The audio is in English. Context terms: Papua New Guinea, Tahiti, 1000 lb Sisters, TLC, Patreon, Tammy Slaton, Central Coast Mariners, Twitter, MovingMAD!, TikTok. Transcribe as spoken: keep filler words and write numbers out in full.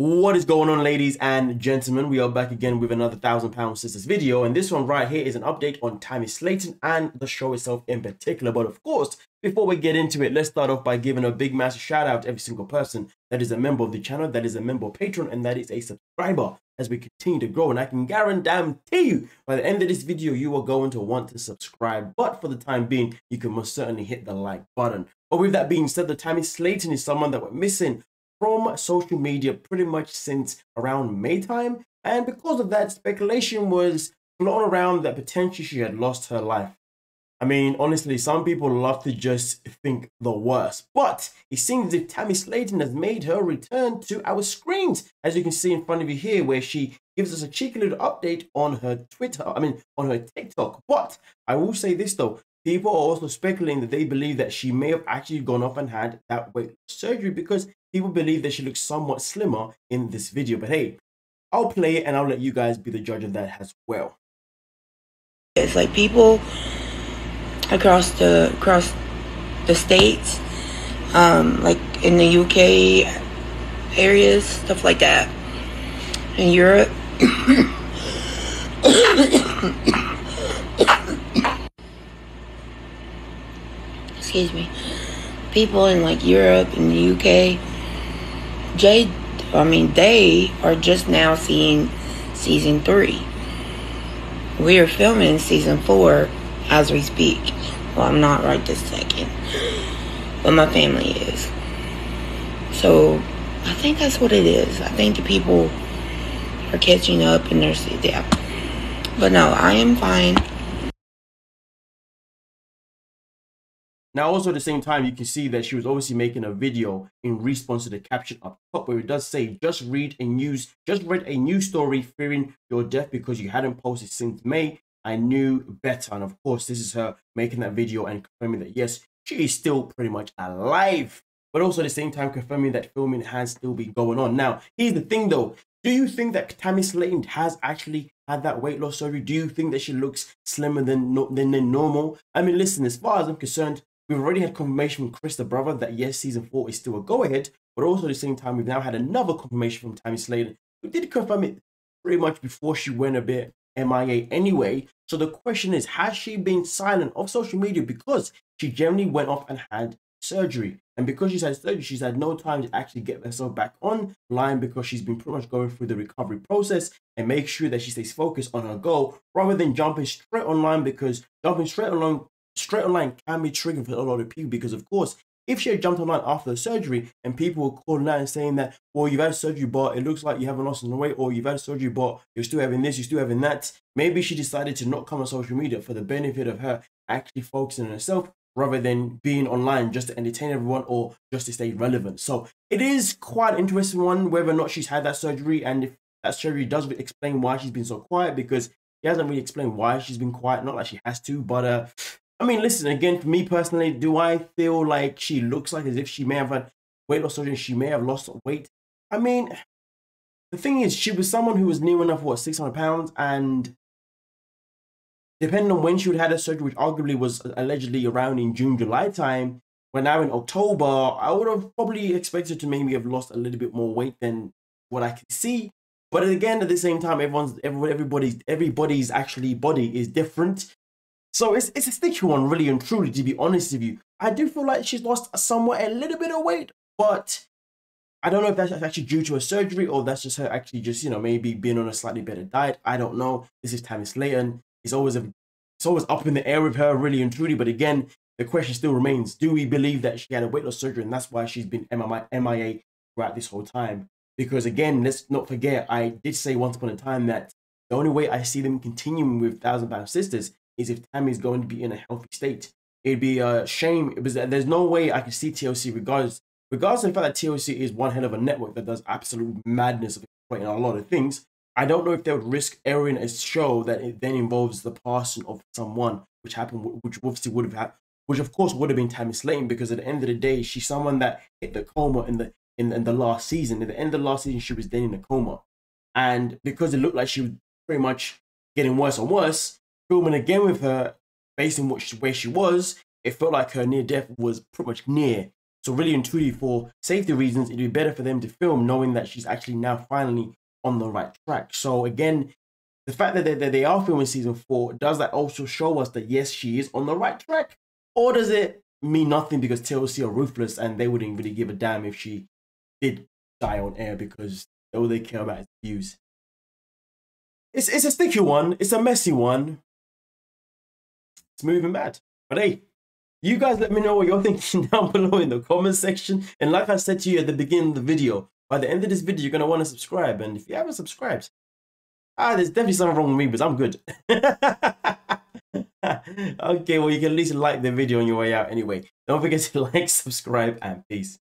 What is going on, ladies and gentlemen? We are back again with another one thousand pound Sisters video, and this one right here is an update on Tammy Slaton and the show itself in particular. But of course, before we get into it, let's start off by giving a big massive shout out to every single person that is a member of the channel, that is a member of Patreon, and that is a subscriber as we continue to grow. And I can guarantee you, by the end of this video, you are going to want to subscribe. But for the time being, you can most certainly hit the like button. But with that being said, the Tammy Slaton is someone that we're missing from social media pretty much since around May time, and because of that, speculation was flown around that potentially she had lost her life. I mean, honestly, some people love to just think the worst, but it seems that Tammy Slaton has made her return to our screens, as you can see in front of you here, where she gives us a cheeky little update on her Twitter, I mean on her TikTok. But I will say this though, people are also speculating that they believe that she may have actually gone off and had that weight surgery, because people believe that she looks somewhat slimmer in this video. But hey, I'll play it and I'll let you guys be the judge of that as well. It's like people across the across the states, um, like in the U K areas, stuff like that, in Europe. Excuse me. People in like Europe and the U K, Jay, I mean, they are just now seeing season three. We are filming season four as we speak. Well, I'm not right this second, but my family is. So I think that's what it is. I think the people are catching up and they're still there. But no, I am fine. Now, also at the same time, you can see that she was obviously making a video in response to the caption up top, where it does say, just read a news, just read a news story fearing your death because you hadn't posted since May. I knew better. And of course, this is her making that video and confirming that, yes, she is still pretty much alive, but also at the same time confirming that filming has still been going on. Now, here's the thing though. Do you think that Tammy Slaton has actually had that weight loss surgery? Do you think that she looks slimmer than, than, than normal? I mean, listen, as far as I'm concerned, we've already had confirmation from Chris, the brother, that yes, season four is still a go-ahead, but also at the same time, we've now had another confirmation from Tammy Slaton, who did confirm it pretty much before she went a bit M I A anyway. So the question is, has she been silent off social media because she generally went off and had surgery? And because she's had surgery, she's had no time to actually get herself back online, because she's been pretty much going through the recovery process and make sure that she stays focused on her goal rather than jumping straight online, because jumping straight online Straight online can be triggering for a lot of people, because of course, if she had jumped online after the surgery and people were calling out and saying that, well, you've had surgery, but it looks like you haven't lost any weight, or you've had surgery, but you're still having this, you're still having that. Maybe she decided to not come on social media for the benefit of her actually focusing on herself rather than being online just to entertain everyone or just to stay relevant. So it is quite an interesting one, whether or not she's had that surgery, and if that surgery does explain why she's been so quiet, because she hasn't really explained why she's been quiet. Not like she has to, but uh, I mean, listen, again, for me personally, do I feel like she looks like as if she may have had weight loss surgery, she may have lost weight? I mean, the thing is, she was someone who was near enough, what, six hundred pounds, and depending on when she would have had her surgery, which arguably was allegedly around in June, July time, but now in October, I would have probably expected to maybe have lost a little bit more weight than what I can see. But again, at the same time, everyone's, everybody's, everybody's actually body is different. So it's, it's a sticky one, really and truly, to be honest with you. I do feel like she's lost somewhat a little bit of weight, but I don't know if that's actually due to a surgery or that's just her actually just, you know, maybe being on a slightly better diet. I don't know. This is Tammy Slaton. It's always, a, it's always up in the air with her, really and truly. But again, the question still remains, do we believe that she had a weight loss surgery and that's why she's been M I A throughout this whole time? Because again, let's not forget, I did say once upon a time that the only way I see them continuing with one thousand pound Sisters is if Tammy's going to be in a healthy state. It'd be a shame. It was, there's no way I can see T L C, regardless, regardless of the fact that T L C is one hell of a network that does absolute madness of and a lot of things. I don't know if they would risk airing a show that it then involves the passing of someone, which happened, which obviously would have had, which of course would have been Tammy Slaton, because at the end of the day, she's someone that hit the coma in the in, in the last season. At the end of the last season, she was then in a coma, and because it looked like she was pretty much getting worse and worse, filming again with her, based on what she, where she was, it felt like her near death was pretty much near. So really and truly, for safety reasons, it'd be better for them to film knowing that she's actually now finally on the right track. So again, the fact that they, that they are filming season four, does that also show us that yes, she is on the right track? Or does it mean nothing because T L C are ruthless and they wouldn't really give a damn if she did die on air, because all they care about is views? It's, it's a sticky one. It's a messy one. It's moving mad. But hey, you guys let me know what you're thinking down below in the comment section. And like I said to you at the beginning of the video, by the end of this video, you're going to want to subscribe. And if you haven't subscribed, ah, there's definitely something wrong with me, because I'm good. Okay, well, you can at least like the video on your way out anyway. Don't forget to like, subscribe, and peace.